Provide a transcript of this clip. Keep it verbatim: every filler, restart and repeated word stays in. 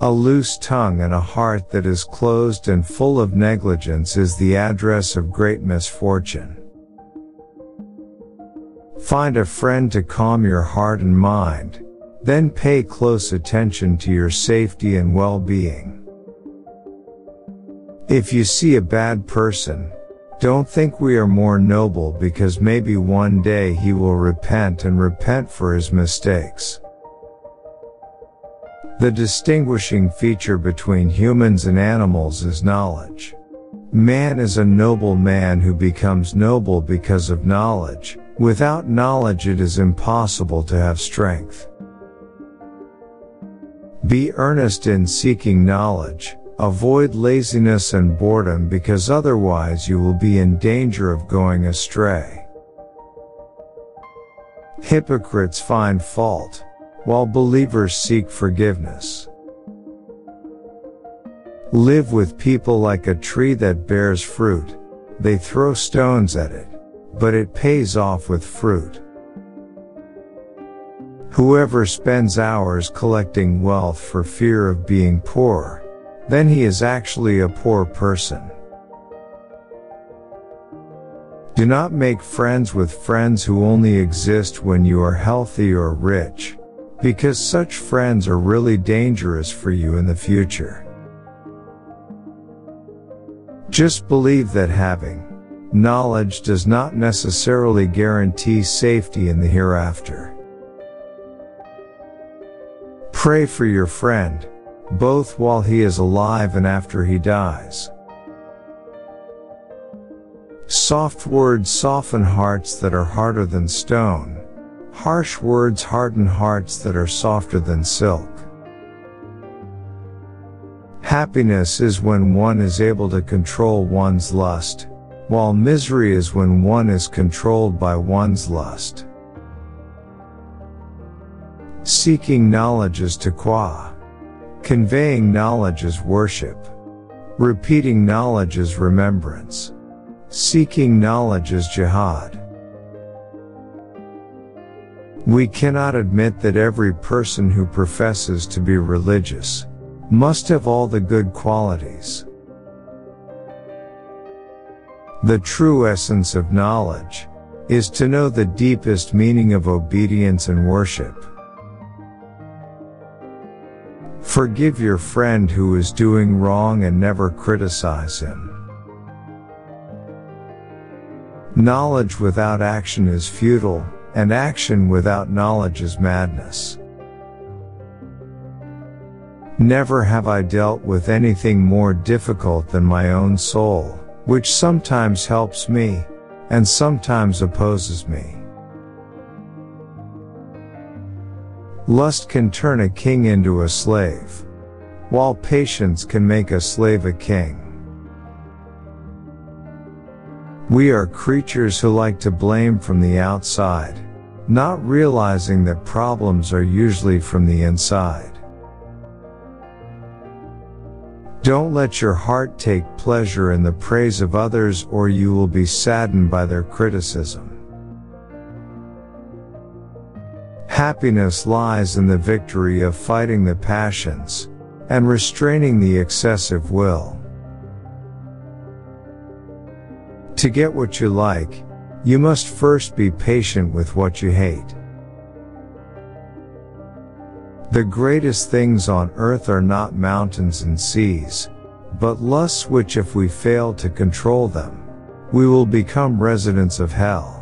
A loose tongue and a heart that is closed and full of negligence is the address of great misfortune. Find a friend to calm your heart and mind, then pay close attention to your safety and well-being. If you see a bad person, don't think we are more noble because maybe one day he will repent and repent for his mistakes. The distinguishing feature between humans and animals is knowledge. Man is a noble man who becomes noble because of knowledge. Without knowledge it is impossible to have strength. Be earnest in seeking knowledge. Avoid laziness and boredom because otherwise you will be in danger of going astray. Hypocrites find fault, while believers seek forgiveness. Live with people like a tree that bears fruit. They throw stones at it, but it pays off with fruit. Whoever spends hours collecting wealth for fear of being poor, then he is actually a poor person. Do not make friends with friends who only exist when you are healthy or rich, because such friends are really dangerous for you in the future. Just believe that having knowledge does not necessarily guarantee safety in the hereafter. Pray for your friend, both while he is alive and after he dies. Soft words soften hearts that are harder than stone. Harsh words harden hearts that are softer than silk. Happiness is when one is able to control one's lust, while misery is when one is controlled by one's lust. Seeking knowledge is taqwa. Conveying knowledge is worship. Repeating knowledge is remembrance. Seeking knowledge is jihad. We cannot admit that every person who professes to be religious must have all the good qualities. The true essence of knowledge is to know the deepest meaning of obedience and worship. Forgive your friend who is doing wrong and never criticize him. Knowledge without action is futile, and action without knowledge is madness. Never have I dealt with anything more difficult than my own soul, which sometimes helps me, and sometimes opposes me. Lust can turn a king into a slave, while patience can make a slave a king. We are creatures who like to blame from the outside, not realizing that problems are usually from the inside. Don't let your heart take pleasure in the praise of others, or you will be saddened by their criticism. Happiness lies in the victory of fighting the passions, and restraining the excessive will. To get what you like, you must first be patient with what you hate. The greatest things on earth are not mountains and seas, but lusts which if we fail to control them, we will become residents of hell.